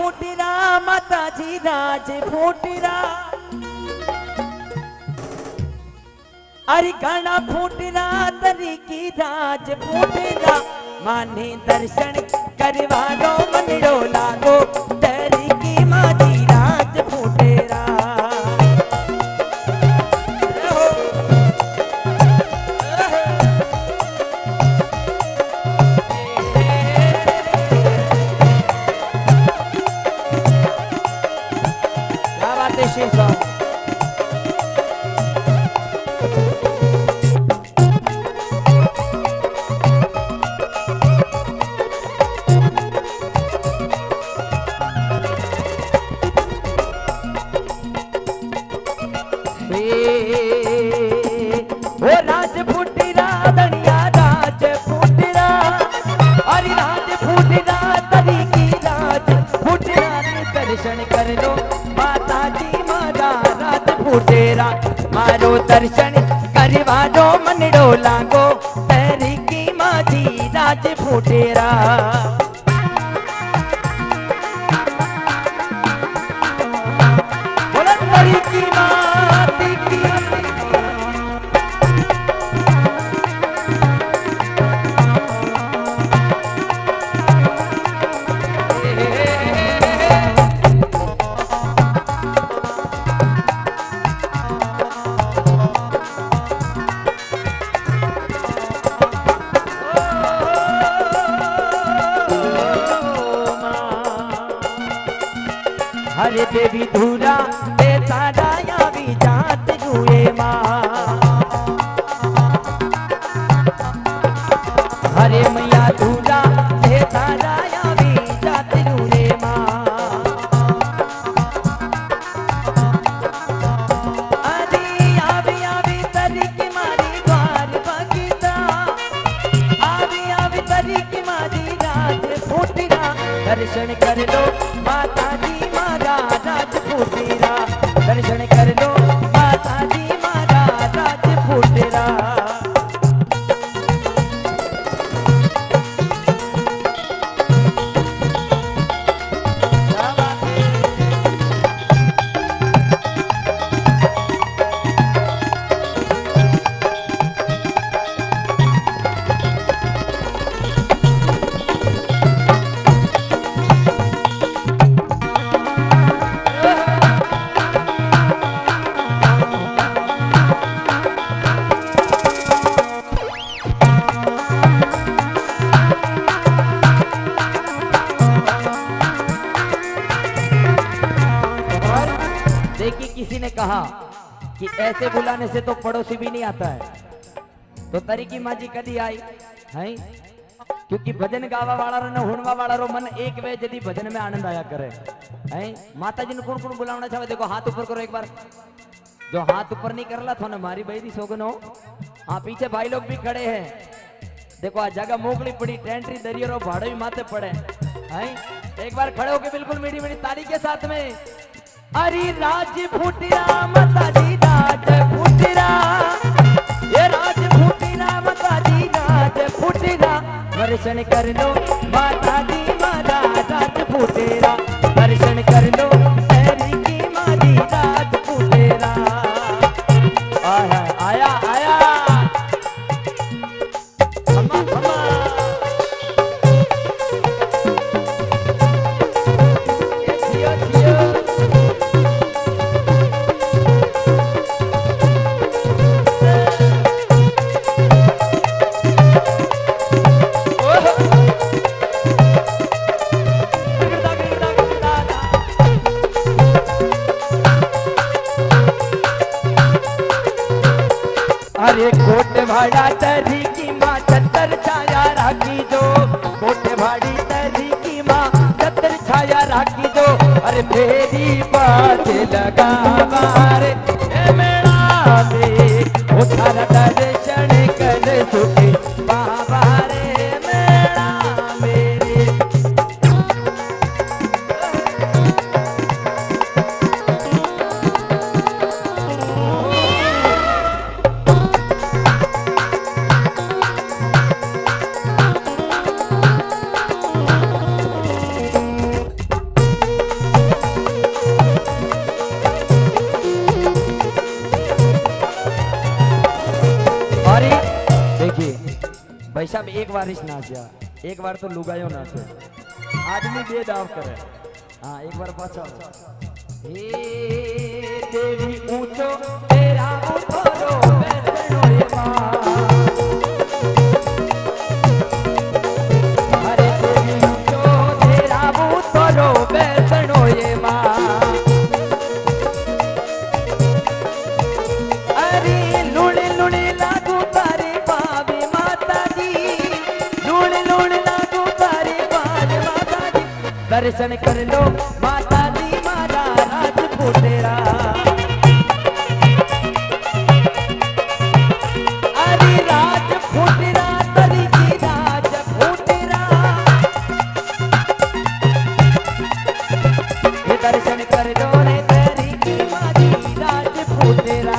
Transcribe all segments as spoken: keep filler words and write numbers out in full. फूटीरा माता जी राज फूटीरा, अरे घना फूटीरा तरी की राज फूटीरा, माने दर्शन करवा दो मंदिरो लागो तरी की माँ जी राज फूटेरा। मारो दर्शन करवा दो मनड़ो लागो तेरी की माँ जी राज फूटेरा। हरे देवी धूरा ते सारा यावी जात जुए माँ, हरे मैया धूरा ते सारा यावी जात जुए माँ। अरे आवी आवी तरीकी मारी द्वार बगीचा, आवी आवी तरीकी मारी राज फूटीरा, दर्शन कर लो माता जी राज फूटेरा, दर्शन कर लो माता जी मारा राज फूटेरा। कहा कि ऐसे बुलाने से तो पड़ोसी भी नहीं आता है, तो तरीकी माँ जी कदी आई है, क्योंकि भजन गावा वाला रो ने हुनवा वाला रो मन एक वे यदि भजन में आनंद आया करे है। माता जी ने कौन कौन बुलावना चाहे देखो हाथ ऊपर करो एक बार, जो हाथ ऊपर नहीं करला थोने मारी भाई दी सोगन हो। हाँ पीछे भाई लोग भी खड़े हैं, देखो आज जगह मोकली पड़ी, टेंटरी दरियो रो भाड़ो भी माथे पड़े है। एक बार खड़े होके बिल्कुल मीठी मीठी ताली के साथ में, अरे राज फूटीरा माता जी राज फूटीरा, ये राज फूटीरा माता जी राज फूटीरा, दर्शन कर लो माता जी मारा राज फूटीरा, दर्शन कर लो तेरी की मारी राज फूटीरा। आया आया आया अम्मा अम्मा भाड़ा तरी की माँ छत्तर छाया राखी दो, कोटे भाड़ी तरी की माँ छत्तर छाया राखी दो, अरे तेरी बात लगा मारे मेरा उठाना दर्शन कर सुखी बाबा रे मेरा मेरे। भाई साहब एक बारिश ना जा, एक बार तो लुगायो ना थे आदमी बे दाव करे। हाँ एक बार बचाओ हे देवी ऊंचो तेरा उठो बैठो हे मां। दर्शन कर लो माता दी मारा राजपुतेरा, अरे राजपुतेरा तरी की राजपुतेरा। दर्शन कर लो रे तरी की मारी राजपुतेरा, तरी की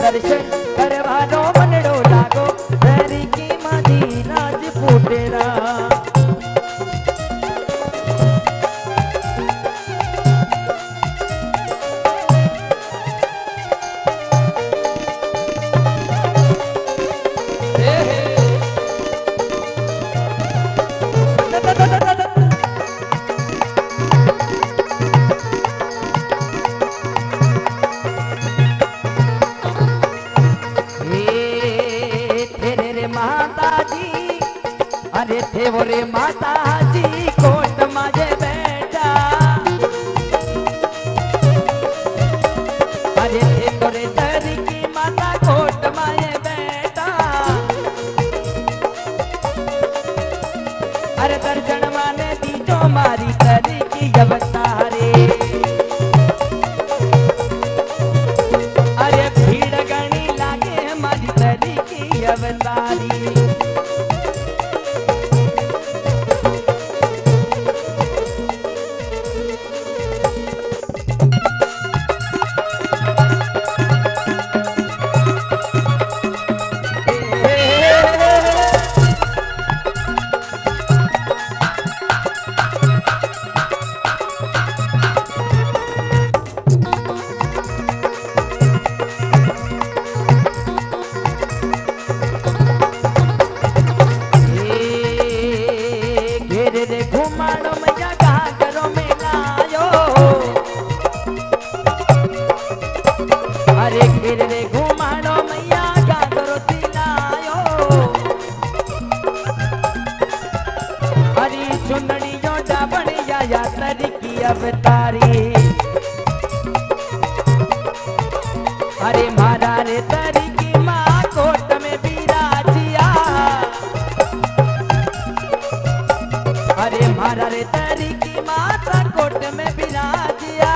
दर्शन करवानो मनडो लागो तेरी की माधी राजपुतेरा। अरे थे वो रे माता जी कोट माजे बैठा, अरे थे वो रे तरी की माता कोट माजे बैठा। अरे दर्शन माने दीजो मारी तरी की अवतारे, अरे भीड़ गणी लागे मारी तरी की अवतारी। अरे मारा रे तरी की माँ कोट में बिराजिया, अरे मारा रे तरी की माता कोट में बिराजिया।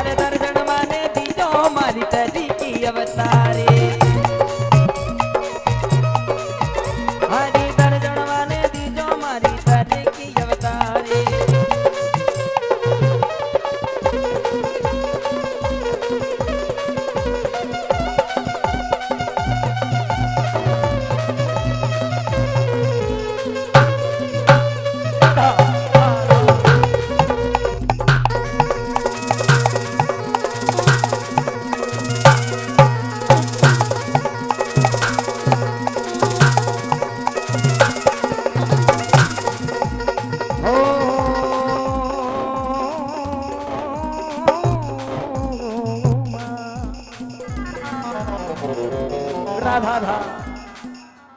अरे दर्शन माने दीजो मारी तरी की अवतारी, राधा राधा।